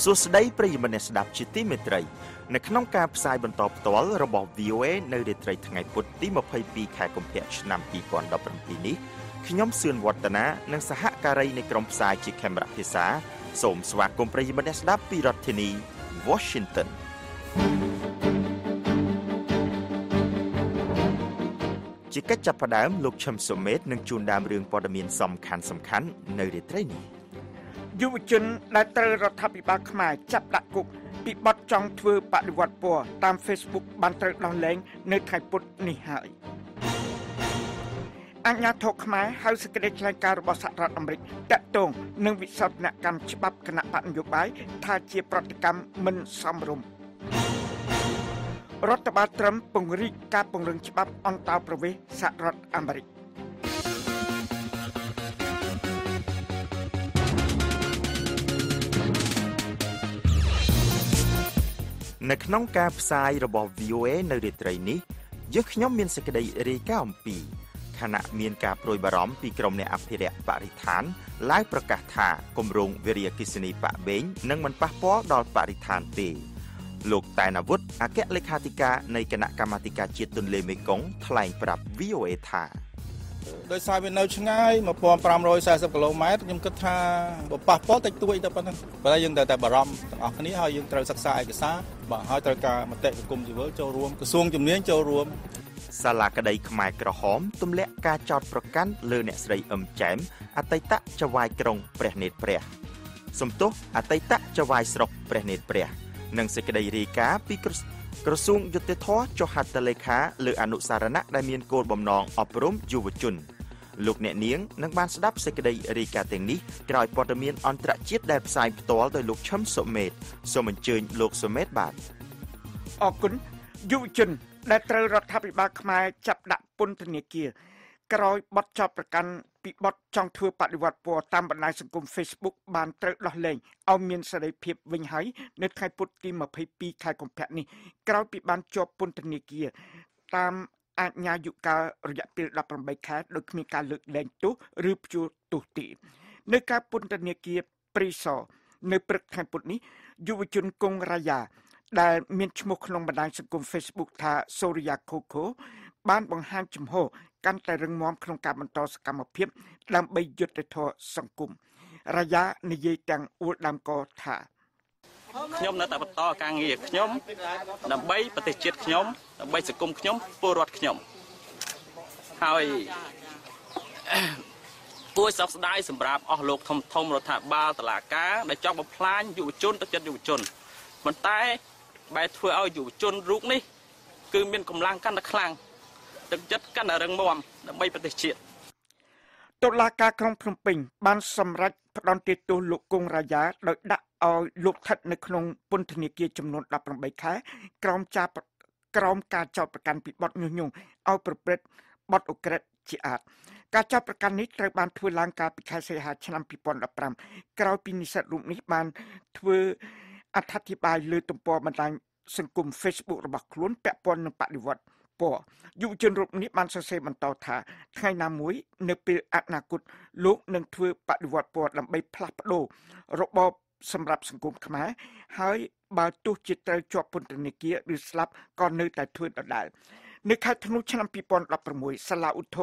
สุดท้ายปริมาณสดับจิตติเมตรัยในขนมการสายบรรทบตัวระบบ VOA ในเดือนไตรทั้งไงพุทธิมาพายปีแขกมเพชนำปีก่อนดับรันปีนี้ขย่มเสื่อมวัฒนะนังสหการในกรมสายจิตแคมรักพิษาสมสวัสดิ์กรมปริมาณสดับปีรัตนีวอชิงตันจิตกัจจพดามลูกชมสมเม็ดนังจูนดามเรืองปอดเมียนสำคัญสำคัญในเดือนไตรนี้ยุวชนและตระทับปีบาขมายจับดักกุกปีบอดจองทือปฏิวัติปัวตามเฟซบุ๊กบันเทิงนองเล้งในไทยปุตนิหายอัญญาโทขมายเฮาสเกเดชรายการบริษัทอเมริกตะตรงหนึ่งวิศวกรรมฉบับคณะปฏิยุบายทาเจียปฏิกรรมมันสำรวมรัฐบาลตรัมปงริกการปงเริงฉบับอังตาประเวศสหรัฐอเมริกในขนมการสายระบบ VOA ในเดือนไตรนี้ยกย่อมมีสกดิริก้าอมปีขณะมีการโปรยบารมปีกรมในอภิเษกปริธานไล่ประกาศถากรมรงเวรียกิษณีปะเบงนังมันปะป้อดอลปริธานตีลูกแต่นวุฒิอาเกะเลขาธิการในคณะกรรมการจิตตุนเลเมกงแถลงปรับ VOA ถาโดยสายเป็นแนวช่างง่ายมาพร้อมปรามรอยสายสับกะโลไม้ต้องยมกระทาแบบปะป้อติดตัวอีกแต่ปะนั้นเวลายังแต่บารมออกนี้หอยยังแต่สักสายกับซาบ่หอยตระการมาเตะกลุ่มจิ๋วเจ้ารวมกระทรวงจุ่มเนี้ยเจ้ารวมสลากระไดขมายกระหอมตุ่มเละกาจอดประกันเลือเนสไรอมแจมอัตตะจะวายกรงเปรเนตเปรสมตุอัตตะจะวายสรกเปรเนตเปรนังสกระไดรีกาปีกระทรวงยุติธรรมจหัตตะเลขาเลืออนุสารณะได้มีนโกดบำนองอบรมยุวชนลูกเนเนียงนักบ้านสดับสกระไดรีกาแต่งนี้กลายปอดมีนอันตรจิตได้สายตัวโดยลูกช้ำสมเมตสมันเจนลูกสมเมตบาทออกกุนยุวชนและตรัฐบาลขมายจับดักปุนธเนเกียกรอยบอดจอบประกันปีบอดจองทัวปฏิวัติปัวตามบรรดาสังคมเฟซบุ๊กบานตรัลเลงเอาเมียนสลายเพียบวิญหายในไทยปุตติมาพายปีไทยกงแพนี้กรอยปีบานจอบปุนธเนเกียตามอาญายุการระยะปีละประมาณแค่โดยมีการเลือกแรงตุหรือจูตุติในการปุนธเนเกียปริศในปรึกไทยปุตนี้ยุวชนกงรายาได้มีชมุกลงบันไดสังคมเฟซบุ๊กท่าโซริยาโคโคบ้านบางห้างจมโหกันแต่เรื่องมอมโครงการบรรทอสกรรมเพียบลำใบหยุดแต่ทอสังคมระยะในเยตังอุดามกอธาขยมนาตาปตอกางเงียขยมลำใบปฏิเจตขยมลำใบสังคมขยมปูรอดขยมหายกู้สับสได้สำหรับออกโลกทมทมรถถังบาตลาดก้าได้จอกมาพลานอยู่จนตัดจัดอยู่จนมันตายใบถั่วเอาอยู่จนรุกนี่คือมีนกำลังกันตะคลังตึกจัดกันเรื่องมอมไม่ปฏิเสธตุลาการกรุงพนมเปญบ้านสำรัฐพนันติตุลุกกงระยะโดยดักเอาลูกทัดในคลองปุนธนิกีจำนวนรับรองใบแค่กรอมการเจ้าประกันปิดบอดยุ่งเอาประเภทบอดอุกฤษจีอาดการเจ้าประกันนี้ตระบานทวลางการปิดคายเสียหายชนะปีปอนรับรำกราวปีนิสรุมนิบานทวอธิบายเลยตุ่มปอมันในสังคมเฟซบุ๊กระบาดคลุ้นแปะปนปฏิวัติปออยู่จนรูปนี้มันเสียมันต่อท่าไทยนามุ้ยเนปปีอนาคตลูกหนึ่งถือปฏิวัติปอลำใบพลับโลระบบสำหรับสังคมขมายให้บาตุจิตใจจอบปนตนิเกียหรือสลับก่อนเนื้อแต่ถือได้ในคาธนุชนำปีปอนรับประมวยสลาอุโธ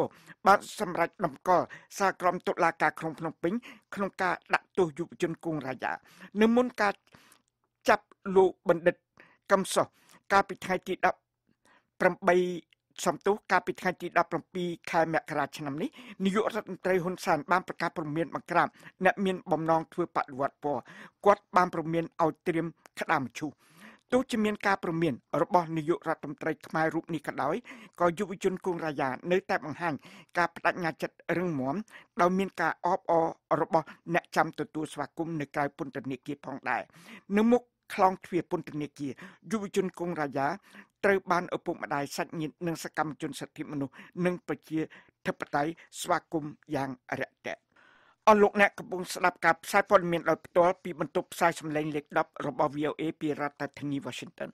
บ้านสำรัฐนำก่อสากรมตุลาการคลองพนมเปญคลองกาดักตัวอยู่จนกรุงรายาในมุนกาจับลูกบัณฑิตกำศกาปิไทยติดอับประใบสมตุกาปิไทยติดอับประปีคายแมกราชนำนี้นิยมรัฐมนตรีฮุนซานบ้านประกาศประเมียนมังกรามเนเมียนบอมนองทวีปวัดปอกวดบ้านประเมียนเอาเตรียมขดามชูตัวจะเมียนกาประเมียนระบบนิยมรัฐมนตรีขมายรูปนี้กระดอยก็ยุวชนกรุงรายาเนื้อแต่บางห่างกาปฏิญาจัดเรื่องหมอมเราเมียนกาออบอระบบแนะจำตัวสวากุมในกายปุนตนิกีพองได้เนื้อมุกคลองเทวียปุนตนิกียุวชนกรุงรายาเตรียมบานอุปมาได้สักนิดหนึ่งสกรรมจนสถิมนุหนึ่งประเจียเทปไตสวากุมอย่างระเดะ อลุกแนกระปุกสลับกับสายพลเมียนลอยตัวปีบรรทุกสายสำเร็จเล็กดับรบวีโอเอปีรัฐธนีวอชิงตัน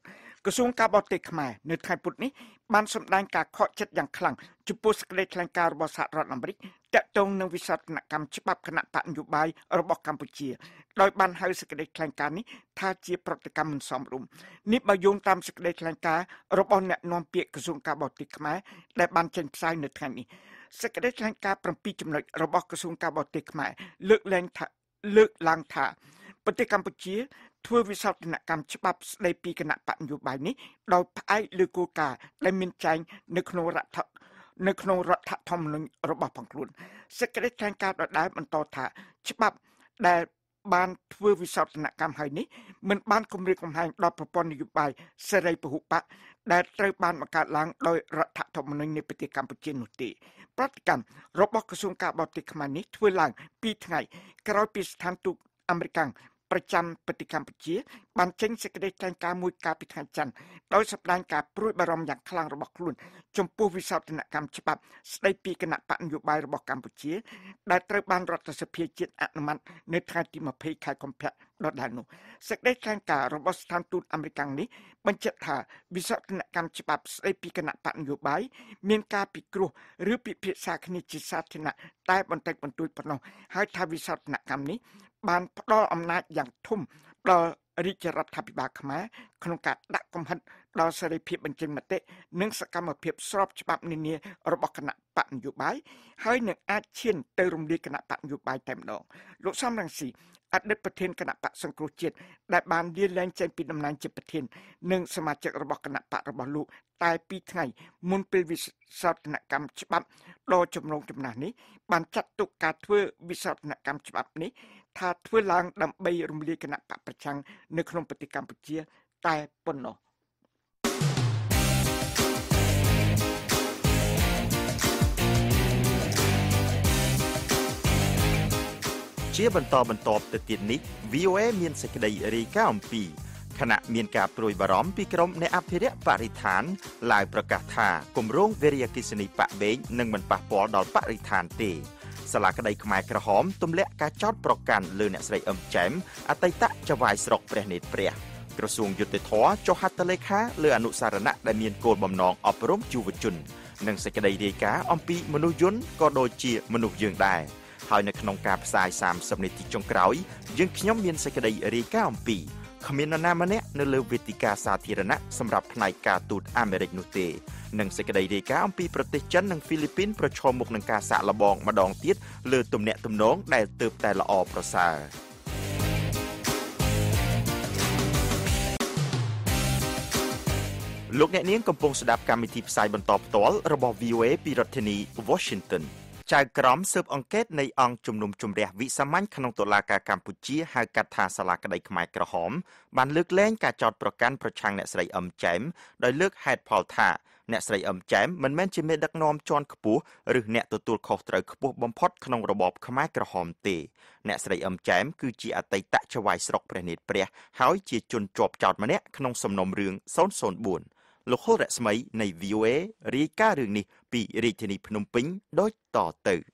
กระทรวงการบอลติกมาในไทยปุ่นนี้บ้านสำนักการเคาะชัดอย่างคลั่งจุดปุสเกลแรงการบอลสหรัฐอเมริกาจะตรงในวิสาหกรรมฉบับคณะปฏิบัติระบบกัมพูชีโดยบ้านเฮาสเกลแรงการนี้ท่าเจียปฏิกรรมมันสมรุมนิบายงตามสเกลแรงการระบบแนวนอมเปียกระทรวงการบอลติกมาและบ้านเชนไซน์ในไทยนี้สกัดการการปรับปีจำนวนระบบกระทรวงการบอลติกมาเลือกแรงถาเลือกลางถาปฏิกัมพูชีทั่ววิสาหกรรมฉบับในปีคณะปฏิบัตินี้เราพายเลือกกูกาได้มินใจในขนมรัฐธรรมนูญระบบพังคลุนสกัดการการได้บรรทอถาฉบับได้บ้านทั่ววิสาหกรรมไฮนี้เหมือนบ้านคุมเรื่องของไฮเราประปนอยู่ไปเสรีปหุปะได้เตรียมบ้านมาการล้างโดยรัฐธรรมนูญในปฏิกัมพูชีนุติปฏิกรรมระบบกระทรวงการบอลติกมานี้ทั่วหลังปีไงกระไรปีสถานทูตอเมริกันประจำปฏิกัมพูชีบันเชิงสกัดการการมวยการปิดหายจันโดยสัปดาห์การปลุกบารมอย่างคลางระบบคลุนจมพูวิสาหกรรมฉบับในปีคณะปฏิยุบายระบบกัมพูชีได้เตรียมบ้านรัฐสภาเจ็ดอันมันในทางที่มาเพย์ขายคอมเพลดดานุสกัดการการระบบสถานทูตอเมริกันนี้บรรจัดหาวิสาหกรรมฉบับในปีคณะปฏิยุบายมีการปิดกลุ่มหรือปิดพิษาคณิจิตศาสตร์ที่น่ะใต้บนเต็กบนตุยปนองให้ทางวิสาหกรรมนี้บานพระอำนาจอย่างทุ่มปลอริจรัฐาภิบาลขมาขนมกัดดักกมพันปลอเสรีเพียบบรรจิมเตะเนื่องสกรรมเพียบสอบฉบับนิเนียระบบคณะปฏิยุบายให้หนึ่งอาเชียนเตรุมดีคณะปฏิยุบายเต็มดองลูกซ้ำรังสีอัดเด็ดประเทศคณะปะสังครุเจตได้บานเดียนแรงใจปีดำนานเจ็ดประเทศหนึ่งสมาชิกระบบคณะปะระบบลูกตายปีไงมุนเป็นวิสาหกรรมฉบับรอจำลองจำนานนี้บานจัดตุกการเพื่อวิสาหกรรมฉบับนี้ถ้าเพื่อล้างดำใบรวมเรียกคณะปะประชังในขนมปฏิกรรมปุจีตายปนนอเชี่ยบรรทอบรรทอบแต่เตียนนี้ VOA มีนสกดายรีก้าอมปีขณะมีนกาปลุยบารอมปีกรมในอภิเษกปริธานลายประกาศธากรมร่วงเวรียกิสนิปะเบงหนึ่งบรรพปอดอลปริธานตีสลากระไดขมายกระหอมตุ่มเละกาจอดประกันเลือเนสไรแจมอตัยตะจะวายสรกเปรเนตเปรียกระทรวงยุติธรรมจหัตเลขาเลืออนุสารณะได้มีนโกนบำนองอบรมจูวจุนหนึ่งสกดายรีก้าอมปีมนุยนก็โดยเจียมนุยงได้หายในขนมกาบสายสามสำเนติจงกร้อยยังขย่มเมียนสกัดเรียก้าอมปีขมิ้นนามันเนะในเลวเวติกาสาธิรณะสำหรับนายกาตูดอเมริกนุเตหนึ่งสกัดเรียก้าอมปีประเทศจันหนึ่งฟิลิปปินส์ประชมบุกหนึ่งกาสาละบองมาดองเทียดเลือตุ่มเนะตุ่มน้องได้เติบแต่ละออประสาลูกเนะนี้กำปงสดับการมิทิพสายบนตอบตอลระบบวีโอเอปีรัฐนีวอชิงตันจากกรมสืบอังเกตในองจุมนุมจุมเรียวิสามัญขนมตุลากากัมพูชีหากัดทาสลากระไดขมายกระหอมบันเลือกเล่นการจอดประกันประชังเนสไรอมแจมโดยเลือกแฮดพอลธาเนสไรอมแจมมันแม่นจิเมดักนอมจอนขปูหรือเนตัวตัวขอตรายขปูบอมพอดขนมระบบขมายกระหอมเตเนสไรอมแจมคือจีอัตัยตะชวายสรกประเนตเปรียหายจีจุนจบจอดมาเนะขนมสมนมเรืองโซนโซนบุญโลกเรศมัยใน VOA รีก้าเรื่องนี้ปีรีเทนีพนมปิงโดยต่อเติร์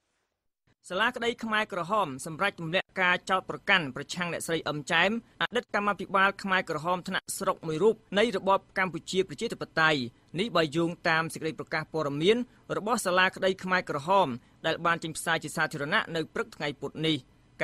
สลากระไดขมายกระหอมสำหรับจุ่มเละกาเจ้าประกันประชังและใส่อมแจมอดัดกรรมภิบาลขมายกระหอมธนสรกมวยรูปในระบบกัมพูชีประชาธิปไตยนี้ใบยุงตามสิกริประกาศปรมีนระบบสลากระไดขมายกระหอมได้บานจิมสายจิตสาธารณะในพฤกษ์ไงปุตนี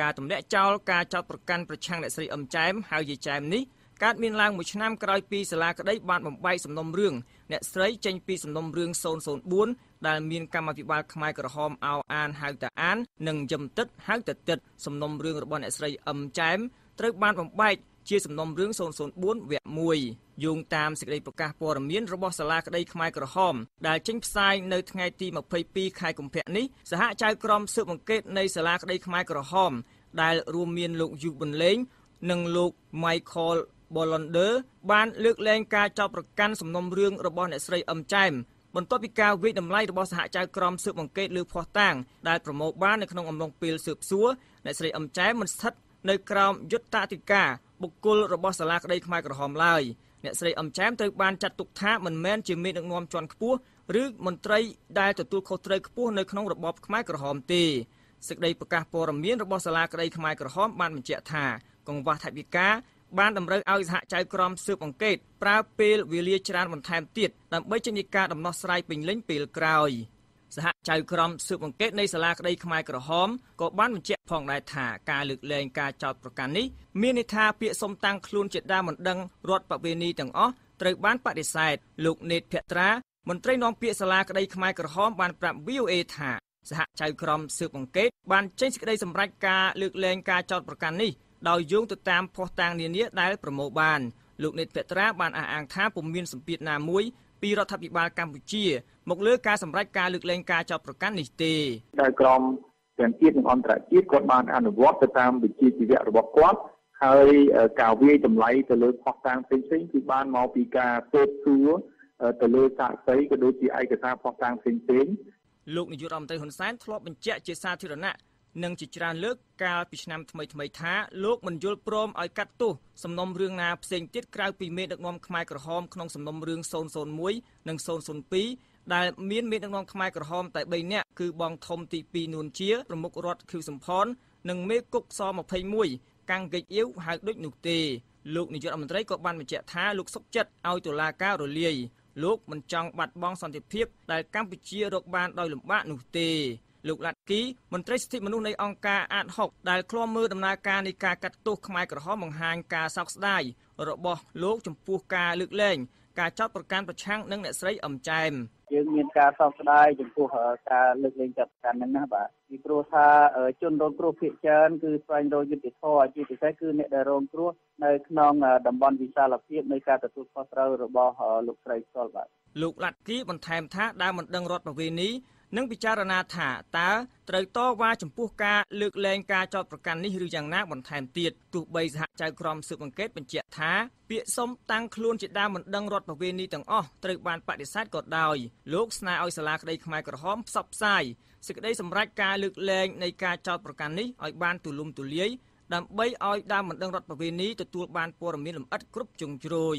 กาจุ่มเละเจ้ากาเจ้าประกันประชังและใส่อมแจมหายแจมนี้การมีนลางมุชนามกรอยปีสลากระไดบานบ่มใบสำนมเรื่องเนสไรเจนปีสำนมเรื่องโซนโซนบุญได้มีนกรรมภิบาลขมายกระหอมเอาอ่านหายแต่อ่านหนึ่งจำติดหายแต่ติดสำนมเรื่องระบบเนสไรอมแจมตรึกบานบ่มใบเชี่ยสำนมเรื่องโซนโซนบุญแหวะมวยยุงตามสิกริประกาศปรมีนระบบสลากระไดขมายกระหอมได้เช็งไซในทางทีมาเพย์ปีขายกุมเพะนี้สหชายกรมสืบอังเกตในสลากระไดขมายกระหอมได้รวมมีนลูกอยู่บนเล้งหนึ่งลูกไมเคิลบอลอนเดอร์บ้านเลือกแรงกาเจ้าประกันสำนมเรื่องระบบเนสไรอมแจมบนโต๊ะพิการวิดำไล่ระบบสหจักรกรมสืบอังเกตหรือพอตั้งได้โปรโมทบ้านในขนมอมลงปีลสืบซัวเนสไรอมแจมมันทัดในกรมยุทธติกาบุกกุลระบบสลากได้ขมายกระหอมลายเนสไรอมแจมตรึกบ้านจัดตุกท้ามันแม่นจิมมี่นักนวมจวนขปูหรือมนตรีได้ตัวตัวเขาตรึกขปูในขนมระบบขมายกระหอมตี สึกได้ประกาศปรมีนรบสลากได้ขมายกระห้อมบ้านมันเจตากองวัฒนวิกาบ้านดำเริงเอาหะใจกรอมสืบองเกตปราเปลวิเลียชราบันไทม์ติดดำใบชนิกาดำนอสไลปิงเล่นปีลกรอยสหใจกรอมสืบองเกตในสลากได้ขมายกระห้อมก็บ้านมันเจตพองได้ถาการหลึกเลงการจอดประกันนี้มีนิทาเปียสมตังคลูนเจตดาหมดดังรถประเวณีต่างอ้อตรึกบ้านปฏิเสธลูกเนตเพียตรามันตรีน้องเปียสลากได้ขมายกระห้อมบ้านปรับวิวเอถาสหใจกรอมสืบองเกตบ้านเจนสิกได้สำรักการหลึกเลงการจอดประกันนี้ดาวยุงติดตามพอต่างเนียนี้ได้ประโมบานลูกเนตเปตราบานอ่างท้าปุ่มมีนสมปีนามวยปีรัฐบาลกัมพูชีหมกเลือกการสำรักการลึกเลงการจับประกันนิติได้กรมเปลี่ยนจีนความแต่จีนกฎหมายอนุวัตติดตามบิดจีจีเวรบกวัดเคยกล่าววิจำไลแต่เลือกพอต่างเป็นสิ่งที่บ้านมาปีกาเปิดซัวแต่เลือกสะใสก็โดยจีไอกระซ่าพอต่างเป็นสิ่งลูกในยุโรปไต้หวันแสนทลบเป็นเจ้าเจสซาที่ระนานังจิตรานเลิกกาปิชนามทำไมท้าโลกมันยุลปรมไอกัตตุสำนมเรื่องนาเสียงติดกลายปีเมดักนอมขมายกระหอมขนมสำนมเรื่องโซนโซนมวยนังโซนโซนปีได้เมียนเมดักนอมขมายกระหอมแต่ใบเนี้ยคือบองทมตีปีนูนเชียประมุกรถคือสมพรนังเมกุกซอมอภัยมวยกังเกยเอี้ยวหายด้วยหนุกตีลูกในยุโรปมันไร้กบบันมันเจท้าลูกซกจัดเอาตัวลาก้าโรเลียลูกมันจังบัดบองสันติเพียบได้กัมพูชีรกบานโดยหลุมบ้าหนุกตีลูกหลักกี้มันตรีสติมนุษย์ในองค์การอาจหกได้คล้องมือดำนาการในการกัดตุกขมายกระห้องมังหันการซักได้ระบบลูกจมพูการลึกเล่งการจับประกันประชังนั่งเนสไรอ่ำใจยังมีการซักได้จมพูการลึกเล่งจับการนั้นนะบ่ามีโปรธาจนโดนโปรพิจารณ์คือไฟโดนยึดติดท่อยึดติดใช้คือเนตโดนโปรในขนองดับบอลวิชาลับเพียบในการตัดตุกพอเตอร์ระบบลูกไรซอลบ่าลูกหลักกี้มันแถมท้าได้มันดังรถประเวณีนังพิจารณาถาตาตรัยต่อว่าจมพูกาเลือกแรงกาจอดประกันนี้หรืออย่างนักบนแถมตีดถูกใบสหใจกรอมสืบบังเกตเป็นเจียท้าเปียสมตังคลูนจิตดาเหมือนดังรถประเวณีต่างอ้อตรัยบานปฏิเสธกดดาวลูกสนาอิสลากได้ขมายกระห้อมซับไซสึกได้สำรักกาเลือกแรงในกาจอดประกันนี้อ้อยบานตุลุมตุเลี้ยดำใบอ้อยดาเหมือนดังรถประเวณีตัวบานปวดมีลมอัดกรุบจงโจย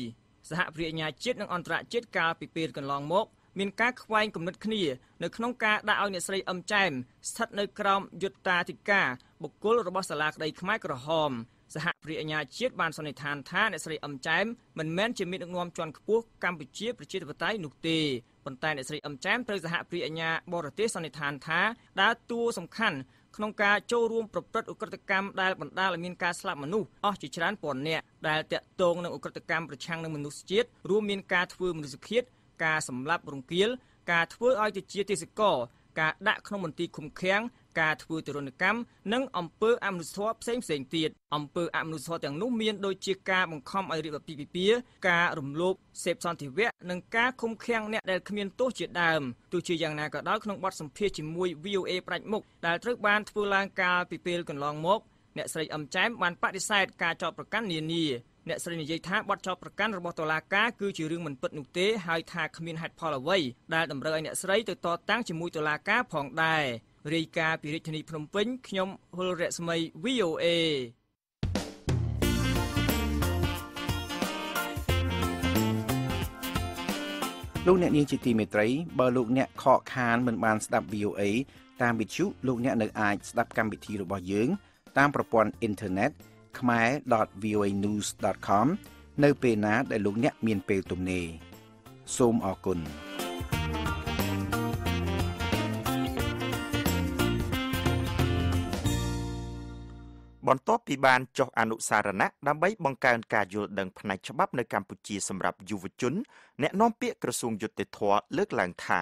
สหปริยญาจิตนังอันตรายจิตกาปีเปลี่ยนกันลองมกมีการควายกำหนดขณีในขนมกาได้เอาเนสไรอัมแจมสัตว์ในกรอมยุตตาธิกาบุกกุลระบบสลากได้ขมายกระหอมสหปริยญาชีตบานสนิทานท่าเนสไรอัมแจมมันแม้นจะมีนวมจวนขบวกกัมพูชีประชาธิปไตยนุกตีปนแต่เนสไรอัมแจมโดยสหปริยญาบริเตสนิทานท่าได้ตัวสำคัญขนมกาโจรวมประพฤติอุกฤษกรรมได้บรรดาและมีการสลับมนุษย์อ้อจิตรันปนเนี่ยได้เตะตรงในอุกฤษกรรมประชังในมนุษย์ชีตรวมมีการทวีมนุษย์ชีตการสำหรับโรงเกลียวการทวีอ้อยติเจียติสกอการดักขนมตีคุมแข็งการทวีตุรนกรรมนั่งอำเภออำนุสวบเส้นเสียงตีดอำเภออำนุสวบอย่างนุ่มเมียนโดยเจียการบังคับไอริบปีปีการรำลุบเสพซอนทิเวะนั่งการคุมแข็งเนี่ยได้ขมิ้นโตเจียดามตัวเชียอย่างนากระด้อยขนมบัดสมเพียจิมวยวิวเอประมุกได้ตรึกบานทวีลางกาปีเปลกันลองมกเนี่ยใส่อำแจมวันปฏิเสธการจอดประกันเนียนีเนสเรนยัยท้าบัดจอประกันระบบตลาดก้าคือชื่อเรื่องมันเปิดนุกเตะหายทาขมิ้นหัดพอละไว้ได้ดำเนินเนสเรย์ติดต่อตั้งจมูกตลาดก้าผ่องได้เรียกาปิริชนีพนมเป็นขยมโฮลเรสไมวิโอเอลูกเนยิงจิตีเมตรีบอลูกเนยขอคานเหมือนบานสตับวิโอเอตามบิดชุลูกเนยเนอไอสตับกรรมบิดทีระบบยืงตามประปวนอินเทอร์เน็ตkhmer.voanews.com ในเปนาได้ลุกเนี่ยมีนเปลตุมเนซูมออกุลบนโต๊ะปีบาลจอกอนุสารณะดำใบบังการการยุติดังพนัยฉบับในกัมพูชีสำหรับยุวชนแนะน้อมเปียกระทรวงยุติธรรมเลิกหลังท่า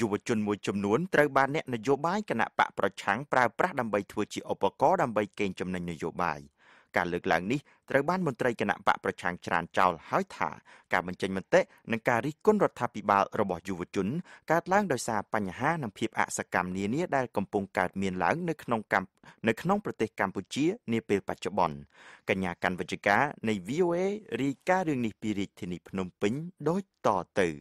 ยุวชนมวยจำนวนตรบานแนะนโยบายคณะปะประชังปราบปราดำใบทัวจีอปกดำใบเกณฑ์จำนวนนโยบายการเลือกหลังนี้ตรบ้านมนตรีคณะปะประชังชราญเจ้าห้อยถ่าการบรรจัยมันเตะในการริก้นรัฐปิบาลระบบยุวชนการล้างโดยสาปัญหานำเพียบอาสกรรมเนียนี้ได้กำปงการเมียนหลังในขนมกัมในขนมประเทศกัมพูชีในเปลปัจจุบันกัญญาการวิจารณ์ในวีโอเอรีการเรื่องนิพิริธินิพนมปิงโดยต่อตื่อ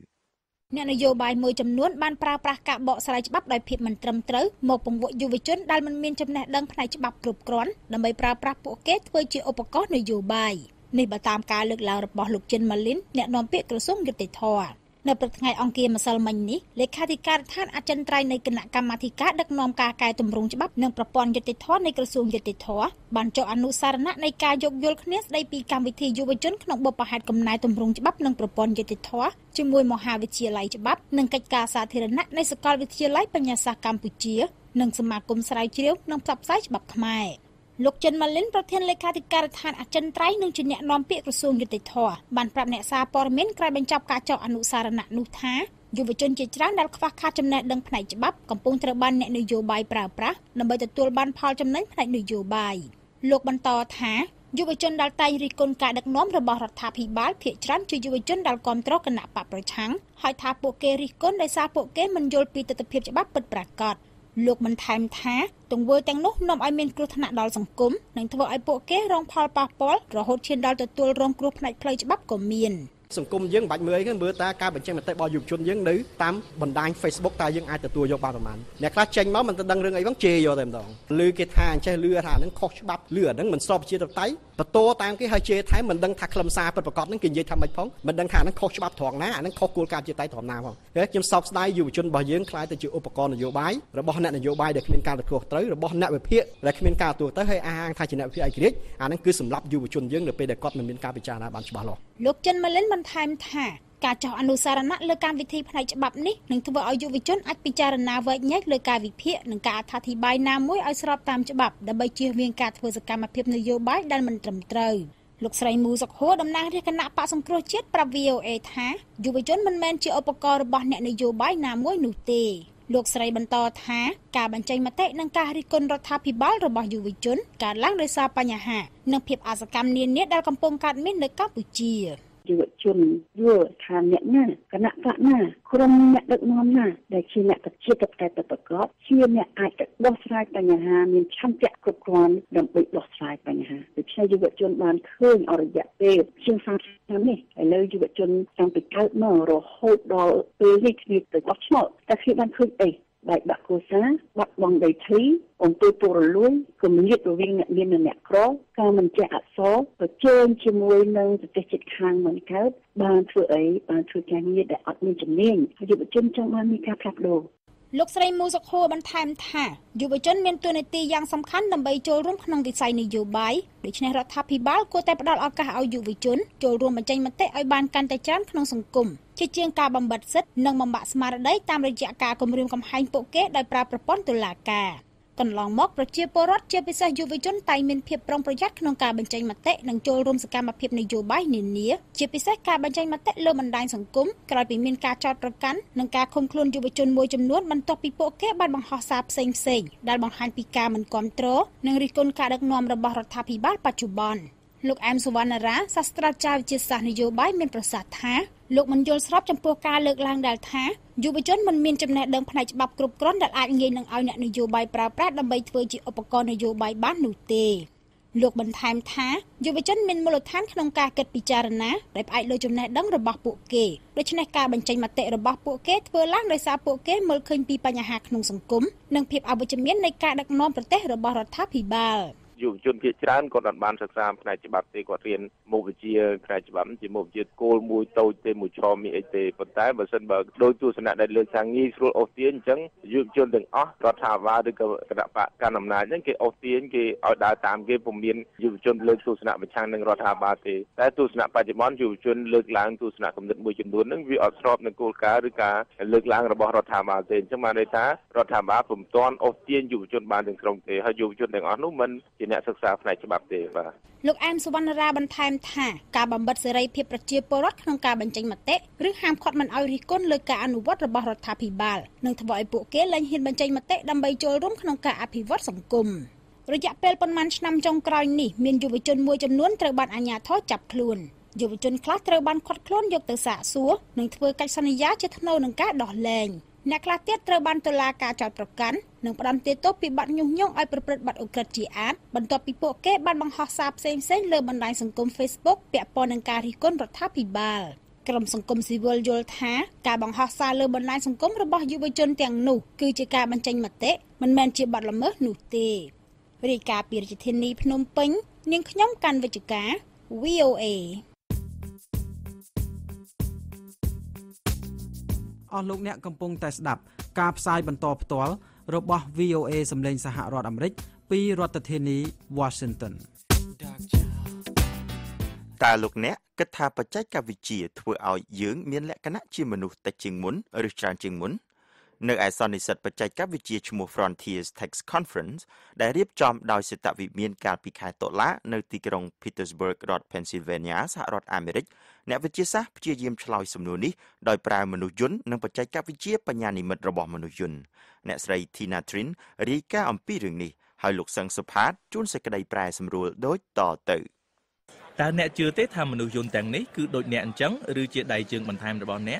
เนี่ยนโยบายมวยจำนวนบ้านปราปรากะเบาสลายฉบับได้เพียบมันตรมเต๋อหมกปงวยุวิจนได้มันเมียนจำแนกดังพนัยฉบับกรุบกร้อนดำใบปราปราโปเกตเพื่อจีอุปกรณ์นโยบายในประตามการเลือกลาวระบอบลูกเจนมาลินเนี่ยนอมเปียกระทรวงยุติธรรม ในประเทศไทยองเกียมาสลามินนี้เลขาธิการท่านอาจารย์ไตรในคณะกรรมาธิการดักนอมกาไก่ตุ่มรุงฉบับหนึ่งประปอนยุติธรในกระทรวงยุติธรบรรจุอนุสารณะในการยกยลคเนสได้ปีการวิธียุวชนขนมบประหัตกำนายตุ่มรุงฉบับหนึ่งประปอนยุติธรจมวยมหาวิทยาลัยฉบับหนึ่งกิจการสาธารณะในสกอลวิทยาลัยปัญญาศาสตร์กัมพูชีหนึ่งสมาคมสายเชียวหนึ่งสับสายฉบับขมายลูกจันมาเล่นประเทศเลขาธิการทานอาจารย์ไตรหนึ่งจุดเนี่ยน้อมเปียกกระทรวงยุติธรรมบันปรับเนซาปอร์เมนกลายเป็นจับกาเจ้าอนุสารณะนุท้าอยู่บนจนจิตร้านดักฟ้าคาจำแนกดังผนัยฉบับกำปงตระบันเนนโยบายปราบปรานำไปตัวบันพาวจำแนกผนัยนโยบายลูกบันต่อท้าอยู่บนจนดัลไตริกลกาดักน้อมระบอบรัฐาภิบาลเพียจร้านอยู่บนจนดัลกอมตรกณะปะประชังหอยทาโปเกริกลได้ซาโปเกมันโยลปีตะเพียบฉบับเปิดประกาศลูกมันไทม์ท้าตรงเวอร์แตงนุ๊กนำไอเมนกรุธนาดอลสังคมหนังทว่าไอโปเก้รองพอลปาปอลรอโฮเชียนดอลตัวรองกรุ๊ปในเพลย์ฉบับกมีนสังคมยังบัดเมื่อกันเมื่อตาการบัญชีมันแต่บอยุบชนยังดื้อตามบรรดาเฟซบุ๊กตายังไอตัวยกบาประมาณเนี่ยคลาสเชนมันจะดังเรื่องไอ้บังเจยเต็มดองลือเกทานใช่ลือฐานนั้นคอกฉบับลือนั้นมันสอบเชียร์ไตประตูตามกี่ไฮเชียร์ไทยมันดังทักคลำซาประกอบนั้นกินเยทำใบพ้องมันดังฐานนั้นคอกฉบับถอดหน้านั้นคอกกูการเชียร์ไตถอดหน้าพ้องเอ๊ะยังสอบได้อยู่ชนบอยังคลายแต่จืออุปกรณ์นโยบายระบบนโยบายเด็กเมียนการตัวเต๋อระบบนั้นไปเพี้ยและเมียนการตัวเต๋อให้อาหารไทยชนะพี่ไอคิดอันนั้นคือสำหรับอยู่ชนยังหรือไปเด็กก๊อตมันเป็นการพิจารณาบางฉบับหรอกลูกจันมาเล่นมันไทม์ท่าการเจาะอนุสารณะเลือกการวิธีผนัยฉบับนี้หนึ่งทว่าอายุวิจนอัดพิจารณาไว้แยกเลือกการวิเพียหนึ่งการอธิบายนามมวยอัยสอบตามฉบับดับใบเชียร์เวียงการเพื่อสกัดมาเพียบนโยบายด้านมันตรมเตยลูกสายมูสักโหดำนางที่คณะปะสังเคราะห์เชิดประวิวเอท้าอยู่วิจนมันแมนเชียร์อุปกรณ์บอลเนี่ยนโยบายนามมวยหนูเตลูกสายบรรทอท้าการบรรจัยมาเตะหนึ่งการริกลรัฐพิบาลระบอบอยู่วิจนการล้างโดยซาปัญหาหนึ่งเพียบอาสกรรมเนียนเน็ตดาวกำปงการเม้นในกัมพูชียุวชนยั่วทานเนี่ยหน้าคณะพระหน้าครมเนี่ยดักน้อมหน้าได้เชียร์เนี่ยตัดเชียร์ตัดแต่ตัดประกอบเชียร์เนี่ยอาจจะบอสไลปัญหามีช่างแจกกรุบกรอนดำไปบอสไลปัญหาหรือใช้ยุวชนบานเคลื่อนอริยะเปรี้ยเชียร์ฟังทั้งนี้ไอ้เลยยุวชนตั้งแต่เก้าเมื่อรอโฮดรอเปรี้ยที่มีตัวบอสหมดแต่คือมันคือไอ้ใบบักโกซาบักบองใบทีองตัวตัวลุยก็มีเยอะตัววิ่งเนี่ยมีหนึ่งเนี่ยครบการมันจะอัดซ้อก็เชิญชิมวยหนึ่งจะติดค้างเหมือนเขาบางเถื่อยบางเถื่อยอย่างนี้แต่อัดมีจำเนียงอยู่บนชั้นจังมันมีการผลักโดลูกสายมูสโคบันไทม์ท่าอยู่บนชั้นเป็นตัวในตีอย่างสำคัญนำไปโจร่วมขนมดีไซน์ในโยบายโดยชนะรัฐพิบาลโกแต่ประดาเอากาเอาอยู่บนชั้นโจรวมบรรจัยมันเตะไอบานการแต่จ้างขนมสังคมเชี่ยงการบำบัดซึดนังบำบัดสมาร์ได้ตามระยะการกรมริมกำแพงโปเกะได้ปราบประป้อนตุลาการก่อนลองมอกประเชียปรสเชียไปซาอยู่ไปจนไตเมนเพียบปรองประยัดขนมการบรรจัยมาเตะนังโจรวมสกัดมาเพียบในโยบายเนียนเนี้ยเชียไปซาการบรรจัยมาเตะเลื่อมันได้สังคมกลายเป็นเมนการจอดประกันนังการคมคลุนอยู่ไปจนมวยจำนวนมันตบปีโปเกะบานบังฮอซาบเซ็งเซ็งด้านบังฮันปีกามันกอมโตรนังริกลการดักนอมระบอบรัฐาภิบาลปัจจุบันลูกแอมสุวรรณรัตน์ศาสตราจารย์วิจิตรศาสตร์นโยบายเมนประสาทท้าลูกมันโยนสลับจำพวกการเลิกลางดัลท้าอยู่ไปจนมันมีจำแนกเดิมผนัยฉบับกรุบกร้อนดัลอาจเงินนังเอาเนี่ยนโยบายปราบปรามดำไปเพื่อจีอุปกรณ์นโยบายบ้านหนูเตลูกบรรทายท้าอยู่ไปจนมีมลฐานขนมกาเกิดปิจารณาได้ไปเลยจำแนกดังระบอบปุกเกย์โดยชนะการบรรจัยมาเตะระบอบปุกเกย์เพื่อล้างโดยซาปุกเกย์เมื่อคืนปีปัญหาขนมสังคมนังเพียบเอาไปจำเนียนในการดักน้อมประเทศระบอบรัฐาภิบาลอยู่จนเพียจานก่อนอัดบานศึกษาในฉบับตีกว่าเรียนโมบิเชียในฉบับจีโมบิเชียโกลมูโตเตมูชอมีไอเตปนท้ายบัสันเบิกโดยตัวสนัดได้เลือกทางนี้ส่วนออสเตียนจังอยู่จนถึงอ๋อรัฐบาลด้วยกับคณะการอำนาจยังเกี่ยวออสเตียนเกี่ยวเอาได้ตามเกี่ยวผมเรียนอยู่จนเลือกตัวสนัดเป็นช่างหนึ่งรัฐบาลเตแต่ตัวสนัดปัจจุบันอยู่จนเลือกล้างตัวสนัดกำหนดมือจำนวนนึงวิออสรอบหนึ่งโกลกาหรือกาเลือกล้างระบบรัฐบาลเตจังมาในท้ายรัฐบาลผมตอนออสเตียนอยู่จนบานถึงตรงเตให้อยู่จนถึงอ๋อนุ่มมันศึกษาในฉบับเดียวกันลูกแอมสุวรรณราบรรทายท่าการบำบัดเสรีเพียบประเชียปรสขนมการบรรจัยมาเตะหรือห้ามขอดมันเอาริกลเลยการอนุวัตระบอบรัฐาภิบาลหนึ่งทวายปุกเกลันเห็นบรรจัยมาเตะดำใบโจรร่วมขนมการอภิวัตสังคมระยะเปลประมาณนำจงกรอยนี่มีอยู่ไปจนมวยจำนวนตระบันอาญาท้อจับคลุนอยู่ไปจนคลาสตระบันขอดคล้นยกตะสะซัวหนึ่งทวายกัจสัญญาเจตนาหนึ่งกะดอดแรงนักลาเตียตระบันตุลาการจอดประกันหนึ่งประดมเตโต้ปีบัตรยุ่งยงไอประพฤติบัตรอุกฤษจีอาร์บรรทอปีโปเกะบันบังฮอซาบเซนเซนเลือบันไดสังคมเฟซบุ๊กเปียปอนังการิก้นรัฐพิบาลกรมสังคมสิวิลโยธาการบังฮอซาเลือบันไดสังคมระบอบยุวชนเตียงหนูคือจิการบรรจัยมาเตะมันแมนจีบัตรละเมิดหนูเตบริการปีรจิตินีพนมเพ็งเนียงขย่มกันวิจิกา VOA ออลูกเนี่ยกำปงแต่สดับกาบทรายบรรทอตัวรบะ VOA สำเร็จสหรัฐอเมริกปีรัฐเทนีวอชิงตันตาลูกเนี่ยกระทาปัจจัยกับวิจิตรถือเอาเยื้องเมียนและคณะชิมนุษย์แต่จิงมุนหรือจานจิงมุนในไอซอนิสัตปัจจัยกับวิจิตรชมู Frontiers Tax Conference ได้เรียบจอมดาวศิตวิเมียนการพิคายโตละในตีกรงพีเตอร์สเบิร์กรัฐเพนซิลเวเนียสหรัฐอเมริกในวิจิตรศาสตร์พิจารณาชลอยสมนุนนี้โดยปลายมนุษย์ยนต์ในปัจจัยกับวิจิตรปัญญานิมิตระบบมนุษย์ยนต์ในสไลทีนาทรินรีกาอัมพีเรื่องนี้ให้ลูกสังสภาจุนสกัดปลายสำรวจโดยต่อเติร์แต่เนจือเตทำมนุษย์ยนต์แต่งนี้คือโดยเนจังหรือเจไดจึงบรรทายระบอบเนี้ย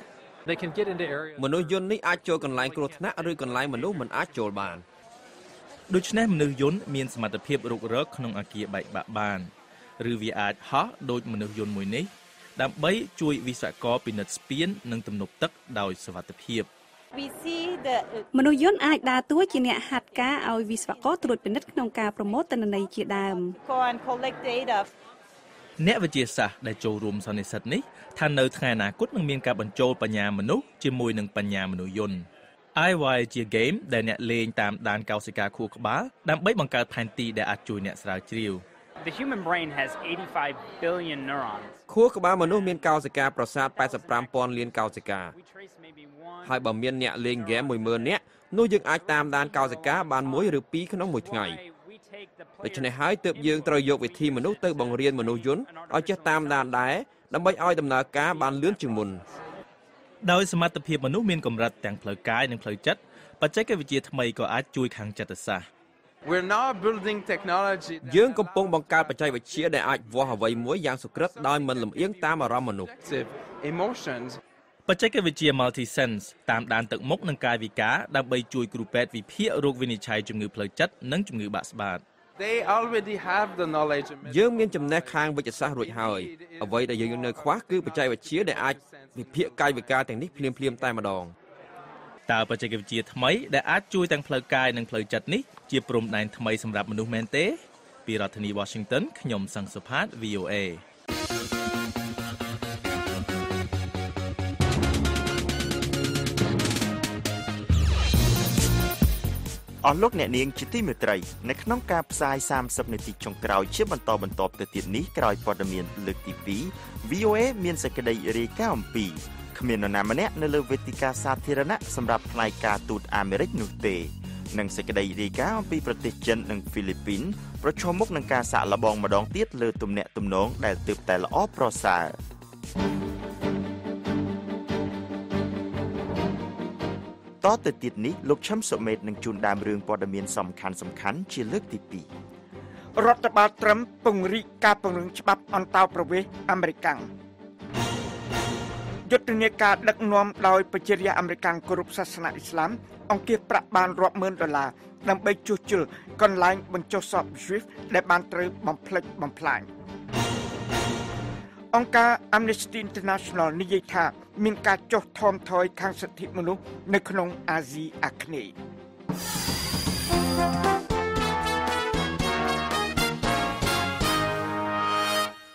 มนุษย์ยนต์นี้อาจโจกันหลายกรธนะหรือกันหลายมนุษย์มันอาจโจบานโดยเฉพาะมนุษย์ยนต์มีสมรรถภาพรุกเริกขนมอาเกียใบบะบานหรือวิอาจฮะโดยมนุษย์ยนต์มวยนี้ดับเบิ้ลช่วยวิศวกรปิณสเปียนนั่งตำนบตักโดยสวัสดิภาพมนุษย์ยนต์อาจดาตัวจีเนียหัดกาเอาวิศวกรตรวจเป็นนักขนมการโปรโมตในจีดามเนื้อวิจัยศาสตร์ได้โจรวมสารในสัตว์นี้ท่านเนื้อทางนาคุดมันมีการบรรจุปัญญามนุษย์จมวยหนึ่งปัญญามนุษย์ยนต์ไอวายเจียเกมได้เนื้อเลงตามด่านเกาสิกาคูกบ้าดับเบิ้ลบังการแพนตีได้อาจุยเนื้อสลายจิวคูกบ้ามนุษย์มีเกาสิกาประสาท83 ปอนเลียนเกาสิกาให้บ่มีเนื้อเลงแกมวยเมินเนื้อนู้ยังอาจตามด่านเกาสิกาบานมวยหรือปีขนมมวยไงโดยเฉพาะหายเติบยืงตรอยกวิธีมนุษย์เติบบังเรียนมนุษย์ยนต์เอาจะตามด่านได้ดับเบิ้ลอ้อยดำเนินการบานเลื่อนจึงมุนโดยสมรรถภาพมนุษย์มีกำลังแต่งเผยกายหนึ่งเผยจัดปัจจัยการวิจัยทำไมก็อาจช่วยขังจัตตายืงกำปงบังการปัจจัยวิจัยได้อาจว่าหวัยมวยอย่างสุกรัดได้มันลำเอียงตามอารมณ์มนุษย์ปัจจัยการวิจัยมัลติเซนส์ตามด่านตึกมกนังกายวิกาดับเบิ้ลช่วยกรูแพทย์วิเพียโรควินิจฉัยจุ่มเงือเผยจัดนั่งจุ่มเงือบาสบาดយើងមានចំណេះខាងវិទ្យាសាស្ត្ររួចហើយអ្វីដែលយើងនៅខ្វះគឺបច្ចេកវិទ្យាដែលអាចវិភាគកាយវិការទាំងនេះភ្លាមៗតែម្ដងតើបច្ចេកវិទ្យាថ្មីដែលអាចជួយទាំងផ្លូវកាយនិងផ្លូវចិត្តនេះជាព្រំដែនថ្មីសម្រាប់មនុស្សមែនទេពីរដ្ឋធានី Washington ខ្ញុំសង្ឃសុផាត VOAออลลูกเนี่ยเนียงจิตติมิตรัยในขนมกาบทราย30 นาทีชงกราวเชื่อบรรทอแต่ติดนี้กราวปอดเมียนเลือกทีวีวีโอเอเมียนสกัดเรียก9 ปีขมิ้นนามเนี่ยในเลเวติกาสาธารณะสำหรับรายการตูดอเมริกนูเตนังสกัดเรียก9 ปีประเทศจีนนังฟิลิปปินส์ประชมกนังกาสาระบองมาดองเตี้ยเลือตุ่มเนี่ยตุ่มน้องได้เติบแต่ละอ้อประสาต่อติดติดนี้ลูกช้ำสมเด็จหนึ่งจุนดามเรืองปอดเมียนสำคัญเชี่ยเลือกติดปีรัฐบาลทรัมป์ปงริกาปงรึงฉบับอันตาวประเวศอเมริกันยุทธนาการดักนวมโดยปจิริยาอเมริกันกรุปศาสนาอิสลามองเกียปรับบานรอบเมืองดอลลาร์นำไปจุจุลกอนไลน์บรรจุสอบสวิฟต์และบานตรึบอมพลิกบอมพลายองค์การ Amnesty International นิยายทามีการโจมทอมทอยทางสิทธิมนุษย์ในขนมอาเซียอาคเนย์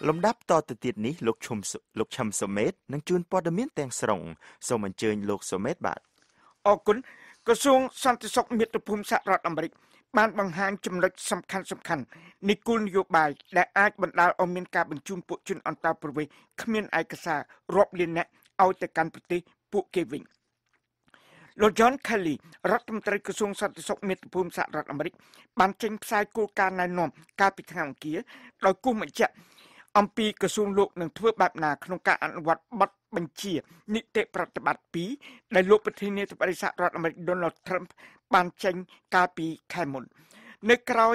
ลำดับต่อติดนี้ลูกชมสมเด็จนังจูนปอดเมียนแตงสรงสมันเจนลูกสมเด็จบาทออกคุณกระทรวงสันติสุขมิตรภูมิสหรัฐอเมริกาบ้านบางหางจำลักสำคัญในกุลนโยบายและอาจบรรดาอเมริกาบรรจุปุจุนอันตาประเวศขมิ้นไอกษารบเลียนแนะเอาแต่การปฏิปุเกวิงโลจอนคาลีรัฐมนตรีกระทรวงสันติสุขมิตรภูมิสหรัฐอเมริกาบันเจงสายกูการนายนอมการปิดทางเกียร์เรากู้เหมือนจะอัมพีกระทรวงโลกหนึ่งทั่วแบบนาขนมการอนุวัตบัตรบัญชีนิเตปฏิบัติปีในโลกประเทศเนเธอร์แลนด์สหรัฐอเมริกาโดนัลด์ทรัมป์บันเจงกาปีแคมุนในคราว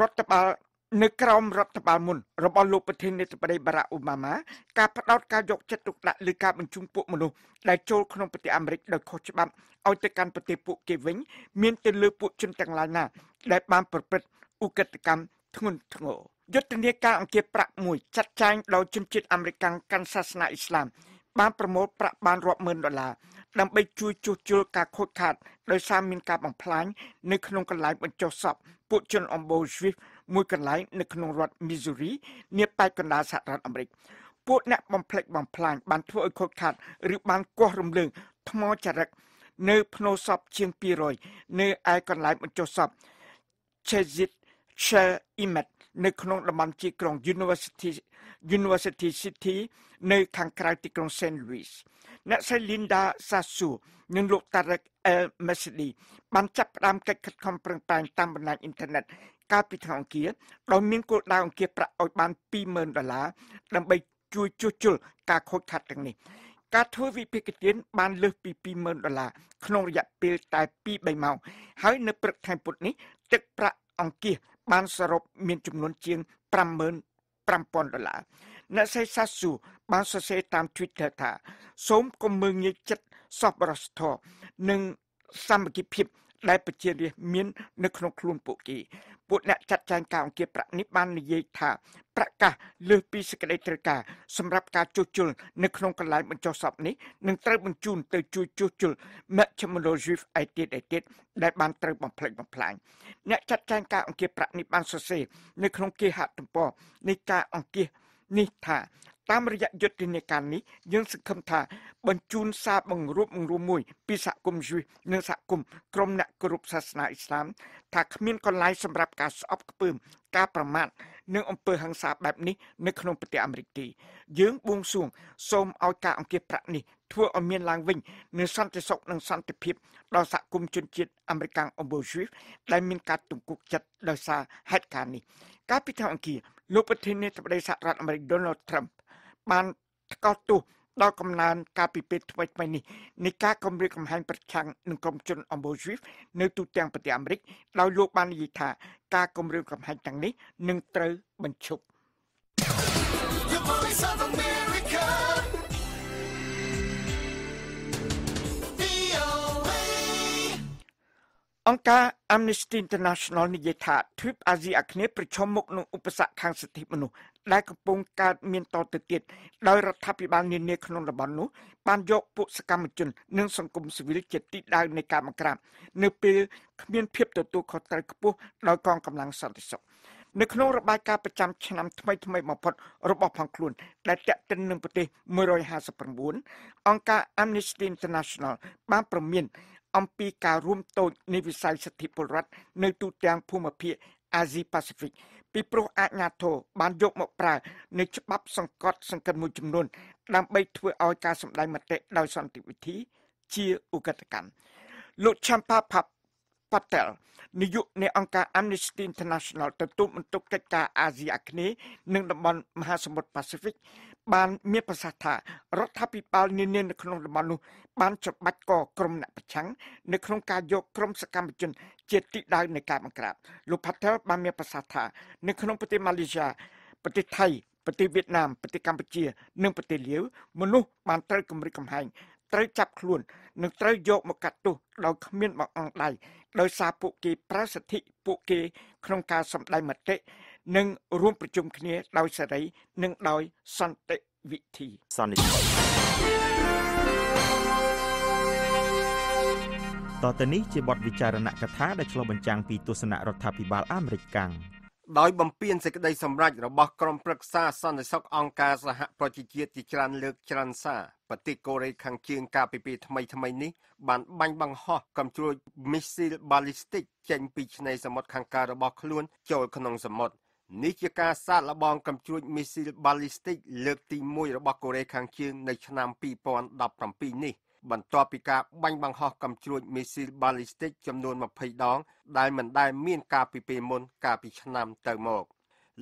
รัฐบาลในคราวรัฐบาลมุนระบอบโลกประเทศเนเธอร์แลนด์บาราอุมามาการพัฒนาการยกจัตุรัสหรือการบรรจุปุมนุได้โจขนมปฏิอเมริกโดยโคชบัมเอาแต่การปฏิปุเกวิงเมียนเตลือปุจนต่างลายนาได้บานเปิดอุกติกรรมทุนทงยุทธนาการอังกฤษประมุ่ยจัดแจงโดยจุนจิตอเมริกันการศาสนาอิสลามบ้านประโมทประบานรอบเมืองดอลลาร์นำไปช่วยจุดจุลการโคตรขาดโดยสามีการบังพลายในขนมกันไหลบนโจสอบปุจจนอมโบสวิฟมวยกันไหลในขนมรัฐมิสซูรีเนื้อไปกันดาสหรัฐอเมริกาปุจเนบังพลายบังพลายบ้านทั่วโคตรขาดหรือบ้านกว้างรำลึง ทมอจระเนื้อพนศพเชียงปีรอยเนื้อไอคอนไลน์มันจดศพเชจิตเชอิเมตในขนมละมันจีกรอง University City ในทางไกลที่กรุงเซนต์ลุยส์นักเซลินดาซาสูนึงลูกตาเล็กเอลเมสดีบันจับรามการขัดคำเปลี่ยนแปลงตามบรรดาอินเทอร์เน็ตการปิดทางเกียร์เรามีกฎดาวเกียร์ประอัยบันปีเมินดอลลาร์นำไปจุยการโคตรขัดดังนี้การทวีพิกเตียนบานเลือกปีเมินดอลลาร์ขนมระยะเปลี่ยนตายปีใบเมาให้ในประเทศปุ่นนี้ตึกประอังกฤษบานสรุปมีจำนวนเชียงประมาณ $8,000นักศึกษาสู่บานสเซตามทวิตเตอร์ท่าสมกมือเงยจัดสอบรัสทอหนึ่งสามกิพิบได้ประเจียนมีนในขนมคลุนปุกีปุณะจัดจานกาวเกี่ยประนิบานในเยท่าประกาศเลือกปีสกัดเตรกาสำหรับการจุลในขนมกระไรบรรจบศัพท์นี้หนึ่งเตยบรรจุนเตยจุลแม้ชมโลจิฟไอเดดได้บานเตยบังเพลงนักจัดจานกาวเกี่ยประนิบานสเซในขนมเกี่ยหัดตุ่มปอในกาอังเกี่ยนิทาตามระยะยุติในการนี้ยังสึกคำถาบรรจุนซาบังรูปบังรูมวยปีศาจกุมจุยเนื้อศาสกุมกรมนักกรุบศาสนาอิสลามถ้าขมิ้นคนไล่สำหรับการสอบกระปืมการประมาทเนื้ออำเภอหังสาแบบนี้ในขนมปฏิอเมริกียืงบวงสวงสมเอาการองเกประนี่ทั่วอเมียนลางวิ่งเนื้อสันติศกเนื้อสันติพิบเราศาสกุมจนจิตอเมริกันอโบจุยได้มีการตุ่มกุกจัดโดยซาเหตุการณ์นี้การพิธาอังกฤษลูกประเทศในสหรัฐอเมริกาโดนัลด์ทรัมป์บ้านก็ตุดอกกำนันกาปิเปตไว้ไปนี่ในการกำเริบกำแหงประชังหนึ่งกรมชนอโบชีฟในตุเตียงปฏิอเมริกเราลูกบ้านยิธาการกำเริบกำแหงต่างนี้หนึ่งเตยบรรจุองค์การ Amnesty International นิยายถาทริปอาเซียนนี้ประชมมุกนุอุปสรรคทางสิทธิมนุษย์ได้กำปงการเมียนต่อติดติดโดยรัฐบาลเนเนขนมระบาดนุปานยกปุสกรรมจุนเนื่องสังคมสิวิลเจติได้ในการมังกรเนื้อเปลือกเมียนเพียบตัวตัวเขาตะกปุโดยกองกำลังสันติสุขในขนมระบายการประจำชนะทำไมมาพดระบบพังคลุนได้แตะตึงหนึ่งประเทศ150 ปีองค์การ Amnesty International บ้านประเมียนอัมพีการร่วมโตในวิสัยสถิปรัฐในตุเตียงภูมิภาคอาซีแปซิฟิกปีโปรอาญาโทบานยกมาปราในฉบับสังกัดสังกัดมูลจำนวนนำไปถือเอาการสำได้มาเตะโดยสันติวิธีเชียอุกตกรรมลุชชัมพาพับปัตเตลนิยุในองค์การ Amnesty International ตะตุ่มตุกตาอาเซียนนี้หนึ่งตะบอนมหาสมุทรแปซิฟิกบานเมียประสาทรัฐพิบาลเนียนในขนมละมานุบานจับบัดก่อกรมหนักประชังในโครงการยกกรมสกรรมจนเจติได้ในการมังกรลูกพัฒน์บานเมียประสาทในขนมประเทศมาเลเซียประเทศไทยประเทศเวียดนามประเทศกัมพูชาหนึ่งประเทศเหลียวมนุษย์บานเตยกำริกำแหงเตยจับขลุ่นหนึ่งเตยโยกมากัดตุเราขมิ้นมาอังไลโดยซาปุกีพระสถิปุกีโครงการสำได้มาเตะหนึ่งร่วมประชุมคนี้เราจะได้หนึ่งโดยสันติวิธีต่อจากนี้จะบทวิจารณคถาได้ฉลองบัญญังปีตุสนะรัฐพิบาลอเมริกันโดยบำเพ็ญเสกได้สำราญระบบกรมปรึกษาสันติสุของค์การสหประชาชาติจรันเลือกจรันซาปฏิกริยขังเคียงกาปีทำไมนี้บันบังฮอกำจุมิสซิลบาลิสติกเจนปีในสมดขังการระบบคล้วนโจลขนองสมดนิจการซาละบองกำจุมิสซิลบาลิสติกเลือกตีมวยระบบเกาหลีขังเคียงในชนามปีปอนดับลำปีนี้บรรทอปิกาบังฮอกำจุมิสซิลบาลิสติกจำนวนมาพยดองได้เหมือนได้เมียนกาปีปีมนกาปีชนามเตอร์โมกโ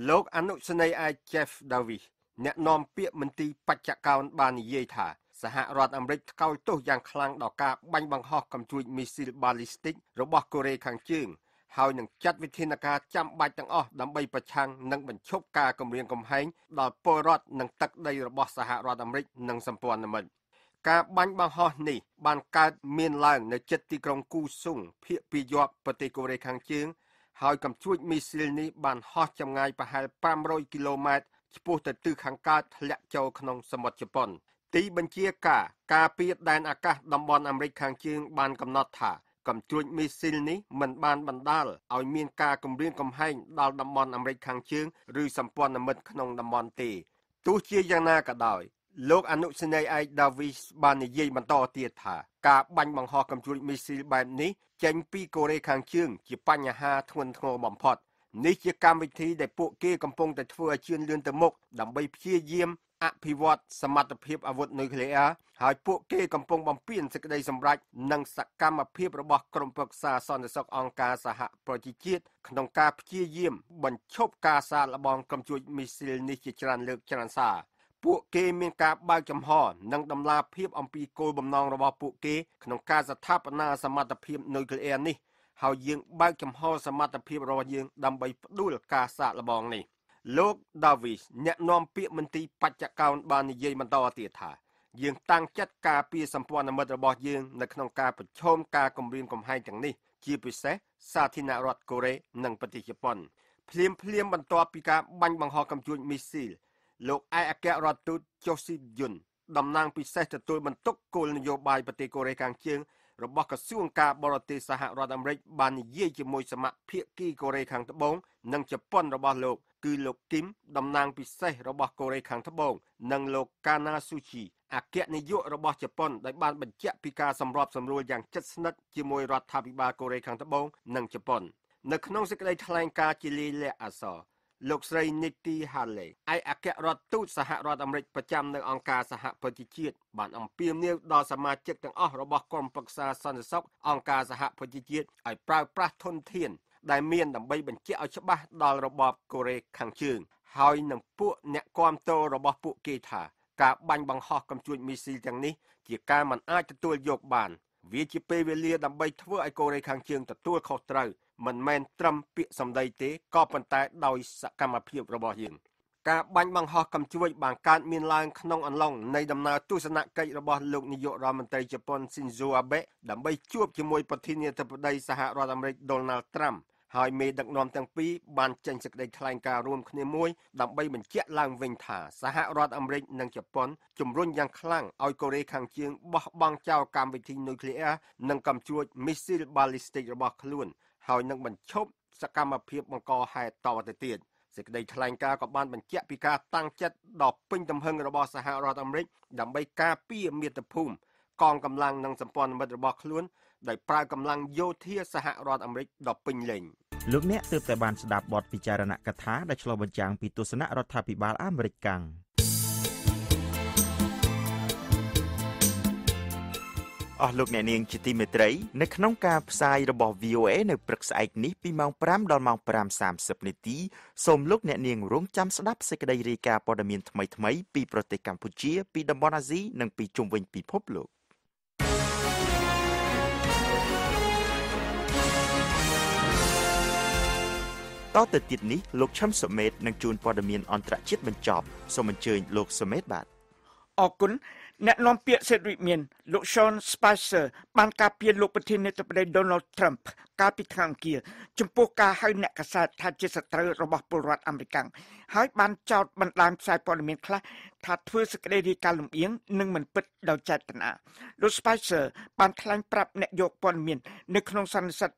ลกอนุสเนย์ไอเจฟดาวิแนะนำเปียมันตีปัจจการบานิเยธาสหรัฐอเมริกาเกาโต้อย่างคลังดอกกาบังฮอกำจุมิสซิลบาลิสติกระบบเกาหลีขังเคียงเฮายังจัดวิธีการจำใบต่างอ้อดำใบประชังนังบรรชกการกำเรียงกำแหงดอดโปรดนังตักได้ระบบสหรัฐอเมริกนังสัมพันธ์มันการบังฮอนี่บันการเมียนลางในเจ็ดตีกรงกู้สุ่งเพียปียอบปฏิกริยขังเชียงเฮากำช่วยมิสซิลนี้บันฮอจำไงประหาร800 กิโลเมตรเฉพาะแต่ตื้อขังการทะเลเจ้าขนมสมุทรญี่ปุ่นตีบัญชีการเปียดแดนอากาศดำบอลอเมริกขังเชียงบันกำนอดถากำจุดมิสซิลนี้มันบานบันดาลเอาเมียนกากำเรียงกำให้ดาวดำมอนอเมริกขังเชียงหรือสัมปวนอเมริกขนองดำมอนตีตู้เชียยังนากระดอย โลกอนุสเนยไอดาวิสบานเยมันต่อเตียถากาบันบังหอกำจุมิสิแบบนี้เจนปีโกเรคังเชื่องจีปัญหาทวนทงบอมพอดนี่จะการวิธีได้พวกเกี่ยกำปงแต่เฟื่อเชื่อเลื่อนตะมกดำใบเพียเยี่ยมอภิวัตสมรรถภาพอาวุธนิวเคลียร์หายพวกเกี่ยกำปงบอมเปียนสกได้สำรัจนังสักกรรมภาพระบอบกรมปรึกษาสอนในศกองการสหประชาชาติขนมกาเพียเยี่ยมบรรชบกาซาละบองกำจุมิสิลนิจจรันเลือกจรันซาพวกเกมีการบ่ายจำห่อนังดำลาเพียบอัมพีโกลบำนองระบอบพวกเกขนมการสถาปนาสมรรถภาพนิวเคลียร์นี่หายิงบ่ายจำห่อสมรรถภาพระยิงดำใบดูลกาซาละบองนี่โลกดาวิสแนะนำเปียมันตีปัจจักรบานิเยมันต่อเตียถายิงตั้งจัดการปีสัมพันธ์มัตรบอยิงในขนมการประชมการกลมเรียนกลมให้จังนี่จีปิเซซาธินารัตโกเรนังปฏิญี่ปุ่นเพลียมบรรทอปีกาบังหอกำจุนมิสิลโลกไออาเกะรอตุโจซิยุนดำนางพิเศษตัวบรรทุกโกลนโยบายปฏิโกเรกังเชียงระบบกระทรวงการบรติสหรัฐอเมริกบานเยี่ยมมวยสมัครเพียกี้โกเรกังทบงนังจะป้อนระบบโลกคือโลกกิมดำนางพิเศษระบบโกเรกังทบงนังโลกกานาซูชิอาเกะนโยระบบจะป้อนได้บานบรรจักพิการสำรอบสำรวจอย่างจัดสนัดเยี่ยมมวยรัฐบาลโกเรกังทบงนังจะป้อนนักน้องสกัดแถลงการจิลีและอาซอโลกไซนิตีฮาเลไออาเกะรอตูสหรัฐอเมริกประจำในองค์การสหประชาชาติบ้านอัมพีมเนี่ยดอสมาชิกทั้งอ้อระบบกรมปรึกษาสันติสุของค์การสหประชาชาติไอปราบปราทนเทียนได้เมียนดับใบบัญชีเอาฉบับดอระบบโกเรคังเชิงหอยหนังปุ๊เนี่ยความโตระบบปุ๊กีถากับบังบังหอกกำจุนมีสีอย่างนี้จีการมันอาจจะตัวยกบานวิจิเปเวเลียดับใบทั่วไอโกเรคังเชิงแต่ตัวเขาเตยมันแมนตรัมเปียสำได้เตะก็ปันแต่โดยสกรรมเพียบระบอบยิงการบังบังหอกำช่วยบางการมีลางขนองอันล่องในดำนาตุสนะไกระบอบโลกนิยมรามันไตญี่ปุ่นซินโซอาเบะดำใบจวบจมวยปฏิเนียตะปไดสหรัฐอเมริกโดนัลด์ทรัมป์หายเมดักนอมตั้งปีบานเจนสกได้ทลายการรวมคณีมวยดำใบเหมือนเจ้าล่างเวงถาสหรัฐอเมริกนังญี่ปุ่นจมรุ่นยังคลั่งเอาโกเรคังเชียงบังเจ้าการวิธีนิวเคลียร์นังกำช่วยมิสซิลบาลิสติกระบอบขลุ่นหอยนังบรรชบสกรรมเพียบมังกรหายต่อแต่เตียนเสกได้ทลายกากับบ้านบรรเจาพิกาตั้งจัดดอกปิ้งตำเพิงระบอบสหรัฐอเมริกดำใบกาเปียเมียตะพุ่มกองกำลังนังสัมปอนมัดระบอบขลุ่นได้ปรากำลังโยเทียสหรัฐอเมริกดอกปิ้งเล่งลูกเนี้ยเติบแต่บานสดับบทพิจารณากถาได้ฉลองบัญญังปิตุสนะรัฐพิบาลอเมริกังอ๋อลูกเนี่ยนิ่งจิตติเมตรีในขนมกาสายระบบ VOA ในปรักษาอีกนี้ปีมังพรำดอลมังพรำ30นาทีสมลูกเนี่ยนิ่งร่วมจำสนับสกได้รีกาปอดมีนทำไมปีประเทศกัมพูเชียปีดับบอนาซีนังปีจุมเวงปีพบลูกต่อแต่ติดนี้ลูกช้ำสมัยนังจูนปอดมีนอันตรชิดบรรจบสมันเชยลูกสมัยบาทออกกุนแนะนำเปียเสรีเมียนลูกชอนสไปเซอร์บางกาเปียลูกประเทศในตัวประเด็นโดนัลด์ทรัมป์กาปิทางเกียร์จมพูกาให้นักษัตริย์ทันเจสตร์ระบบปรวัติอเมริกันให้บานเจ้าบรรดาสายปอลเมียนคลาทัดเพื่อสกัดดีการลุ่มเอียงหนึ่งเหมือนปิดดาวใจตนาลูกสไปเซอร์บางทลายปรับนโยบายปอลเมียนในขนมสันสัต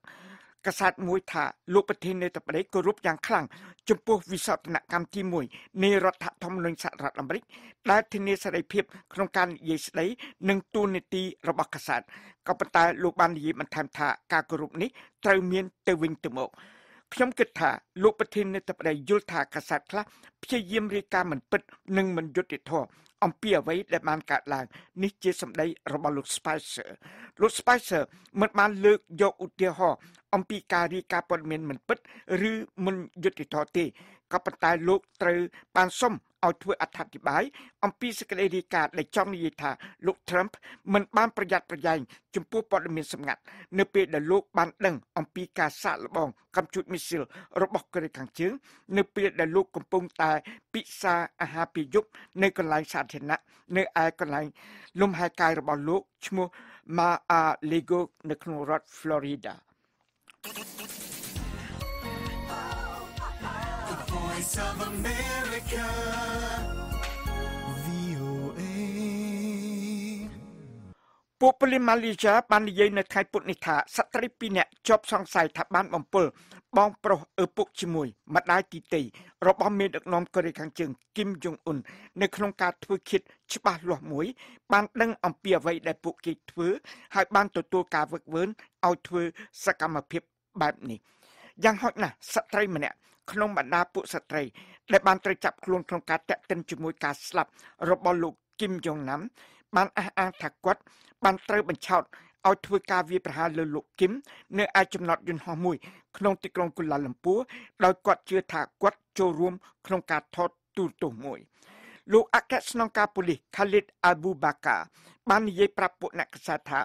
กษัตริย์มวยถาลูกประเทศในตะปะได้กรุบอย่างคลั่งจมพูวิสาหกรรมที่มวยในรัฐธรรมนูญสหรัฐอเมริกและที่เนสไลเพียบโครงการเยสไลหนึ่งตูนตีระบบกษัตริย์กับปัตตาลูกบานยีมันทำถาการกรุบนี้เตรียมเมียนเตวิงเตโมพยมกิดถาลูกประเทศในตะปะได้ยุทธากษัตริย์ละพยายามรีการเหมือนปิดหนึ่งมันยุติธรรมอมเปียไว้และมันกาดลางนิจสัมได้ระบบลูกสไปเซอร์มันมาเลิกยกอุติหออมปีการีกาปนเมนมันปิดหรือมันยุติทอตีกับปัตตาลูกเตอปานส้มเอาถ้วยอธิบายอมปีสกัดดีกาในจอมนิยธาลูกทรัมป์มันบ้านประหยัดประหยัยจมพูปนเมนสงัดเนื้อเปียดลูกบ้านดังอมปีกาซาลบองกำจุดมิสิลระบบกระดิ่งขังเชื้อเนื้อเปียดลูกกำปงตายปิซาอาหาปิยุบในกลายสาธารณะในไอกลายลมหายใจระบบลูกชโมมาอาเลโกในคอนรัฐฟลอริดาVoice of America VOA ព ปุปลิมาเลเซียบันเยในไทยปุณิธาสตรีปีเนี่ยจบสองสายทับบ้านบอมเปอร์บองโปรเออปุกชิมวยมาได้ตีตีรบอมเมดนอมกระไรขังจึงกิมจงอุนในโครงการทุคิดชิบะหลวงมวยบ้านดังอมเปียไว้ได้ปุกิถือให้บ้านตัวกาเวิร์กเวิร์นเอาถือสกรรมเพียบแบบนี้ยังหอยนะสตรีมันเนี่ยขนมบรรดาปุสตรีได้บ้านตรจับโครงการแตะเต็มชิมวยการสลับรบอมลูกกิมจงน้ำบ้านอาถักวัดบ้านเตยบัญชาเอาทวีกาวีประหารเลือลุกกิมเนื้อไอจำนอดยุนหอมุยขนมติกรงกุลาลำปูเรากวัดเชื่อถักวัดโจรวมโครงการทอดตูตุ่มวยลูกอักษรนองกาปุลิคาลิดอับูบากาบ้านเยปราปุนักษาถะ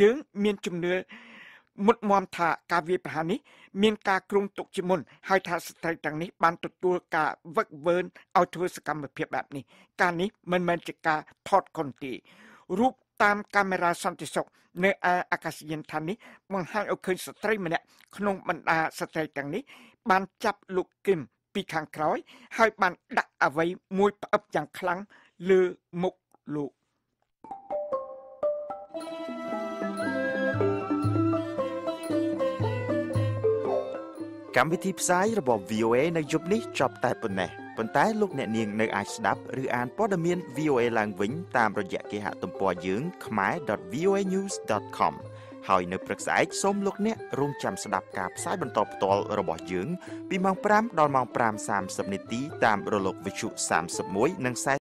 ยึงเมียนจุมเนื้อมุดมอมถากาวีประหารนี้เมียนกากรุงตุกจิมุนไฮทาสไตร์ต่างนี้บ้านตัวกาเวิร์กเวิร์นเอาทวีสกรรมเพียบแบบนี้การนี้มันเหมือนจะกาทอดคนตีรูปตามกล้องราสันติศกเนื้ออากาศยานทันนี้มองให้เอาคืนสตรีมันเนี่ยขนมบรรดาสตรีต่างนี้บ้านจับลูกกิมปีขังคล้อยให้บ้านดักเอาไว้มวยปับอย่างครั้งลือมุกลูกการวิธีภาษาระบบ VOA ในยุคนี้จบแต่ปุ่นแน่ปุ่นแต่ลูกเนียงในไอซ์ดับหรืออ่านพอดเมียน VOA ลางวิ่งตามระยะเกหะตุ่มปอยืงขมาย .voanews.com หอยในปรึกษาส้มลูกเนี่ยร่วมจำสดับกับสายบรรทบตอลระบบยืงปีมังปรามดอนมังปราม30 นาทีตามระลกวิชุ30 มวยนังไซ